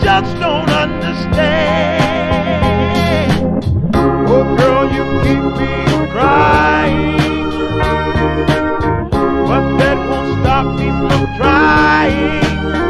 just don't understand. Oh girl, you keep me crying, but that won't stop me from trying.